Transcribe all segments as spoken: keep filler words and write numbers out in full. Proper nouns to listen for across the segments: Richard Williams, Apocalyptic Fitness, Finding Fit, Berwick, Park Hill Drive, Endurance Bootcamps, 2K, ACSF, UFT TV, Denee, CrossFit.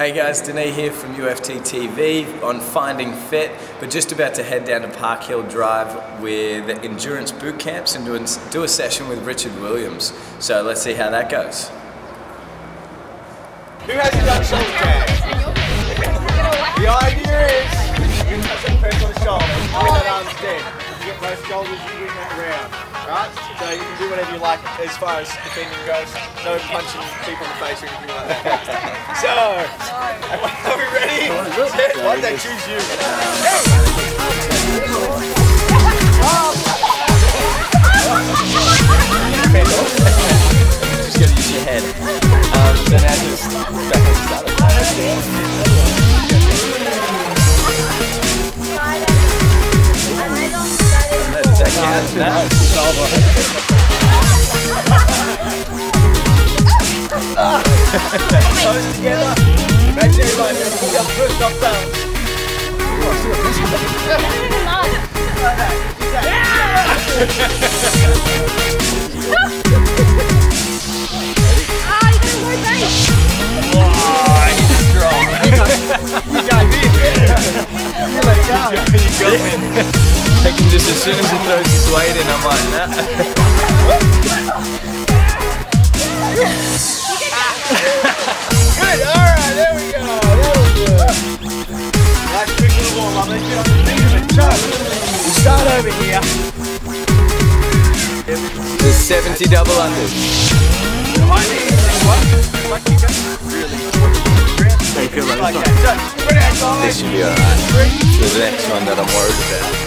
Hey guys, Denee here from U F T T V on Finding Fit. We're just about to head down to Park Hill Drive with Endurance Bootcamps and do, do a session with Richard Williams. So let's see how that goes. Who hasn't done shoulder pads? The idea is you can touch the person on the shoulder and bring that arm's dead. You get both shoulders, you bring that round. Right? So you can do whatever you like as far as defending goes. No punching people in the face or anything like that. So, are we ready? Why did I choose you? Just gotta use your head. Um, so now just back and start it. Does that count? No. Close together. Make sure everybody pull up, push up, down. Ah, you can move back. Wow, he's strong. You got me. You got me. You got me. I can just, as soon as it throws his weight in, I'm like, nah. Good, alright, there we go. That was good. Nice big little warm up. Let's get on the feet and jump. We start over here. The seventy double unders. Behind me, what? What you got? Really? Feel like that. So, this should be alright. This is the next one that I'm worried about.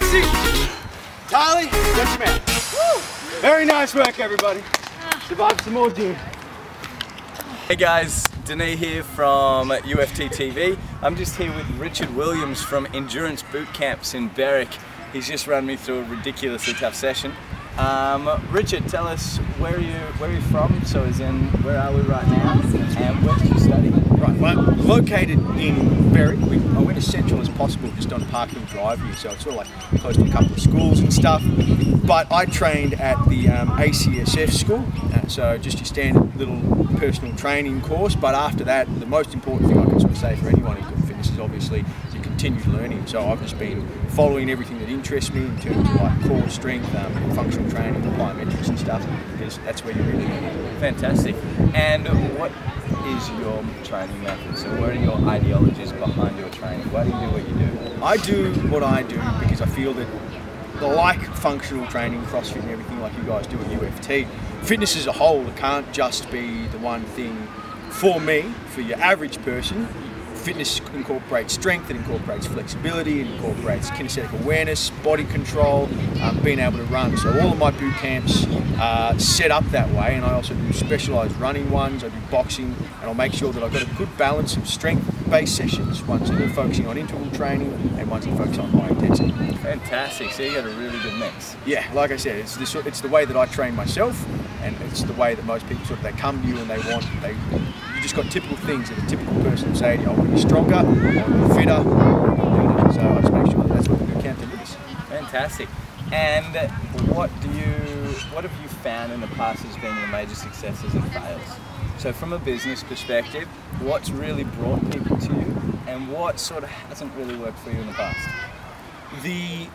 Let's see. Tali, get your man. Woo. Very nice work, everybody. Survived some more deer. Hey guys, Denee here from U F T T V. I'm just here with Richard Williams from Endurance Bootcamps in Berwick. He's just run me through a ridiculously tough session. Um, Richard, tell us where are you where are you from? So, as in, where are we right now? And where do you study? Right, well, located in Berwick. We, I went as central as possible, just on Park Hill Drive here, so it's sort of like close to a couple of schools and stuff. But I trained at the um, A C S F school, uh, so just your standard little personal training course. But after that, the most important thing I can sort of say for anyone in good fitness is obviously to continue learning. So I've just been following everything that interests me in terms of like core strength, um, functional training, plyometrics and stuff, because that's where you really need it. Fantastic. And what is your training method? So what are your ideologies behind your training? Why do you do what you do? I do what I do because I feel that the like functional training, CrossFit and everything like you guys do at U F T, fitness as a whole, it can't just be the one thing for me, for your average person. Fitness incorporates strength, it incorporates flexibility, it incorporates kinesthetic awareness, body control, um, being able to run. So all of my boot camps are set up that way, and I also do specialised running ones, I do boxing, and I'll make sure that I've got a good balance of strength-based sessions, ones that are focusing on interval training and ones that focus on high intensity. Fantastic, so you got a really good mix. Yeah, like I said, it's the, it's the way that I train myself, and it's the way that most people sort of, they come to you and they want, they, just got typical things that a typical person would say to you. I want to be stronger, I want to be fitter, I want to be leaner. So I just make sure that that's what the boot camp delivers. Fantastic. And what do you, what have you found in the past as being your major successes and fails? So from a business perspective, what's really brought people to you, and what sort of hasn't really worked for you in the past? The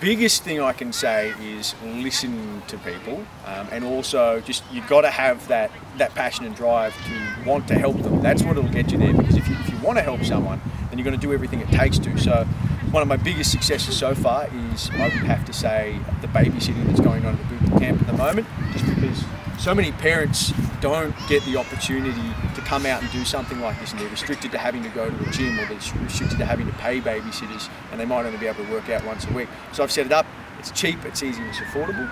biggest thing I can say is listening to people, um, and also just you've got to have that that passion and drive to want to help them. That's what will get you there, because if you, if you want to help someone, then you're going to do everything it takes to. So one of my biggest successes so far is, I would have to say, the babysitting that's going on at the boot camp at the moment, just because so many parents don't get the opportunity to come out and do something like this, and they're restricted to having to go to a gym, or they're restricted to having to pay babysitters, and they might only be able to work out once a week. So I've set it up, it's cheap, it's easy, it's affordable.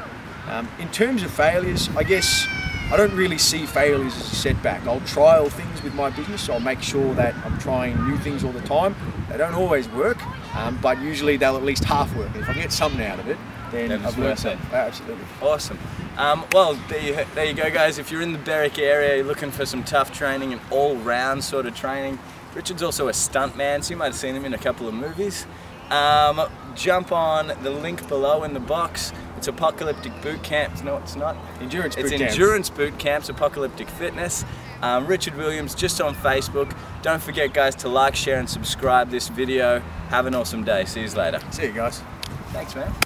Um, in terms of failures, I guess I don't really see failures as a setback. I'll trial things with my business, so I'll make sure that I'm trying new things all the time. They don't always work, um, but usually they'll at least half work. If I get something out of it, then I've learned something. Oh, absolutely. Awesome. Um, well, there you, there you go guys, if you're in the Berwick area, you're looking for some tough training and all-round sort of training. Richard's also a stuntman, so you might have seen him in a couple of movies. Um, jump on the link below in the box. It's Apocalyptic Bootcamps. No, it's not. Endurance Bootcamps. It's Endurance Bootcamps, Apocalyptic Fitness. Um, Richard Williams, just on Facebook. Don't forget guys to like, share and subscribe this video. Have an awesome day. See you later. See you guys. Thanks man.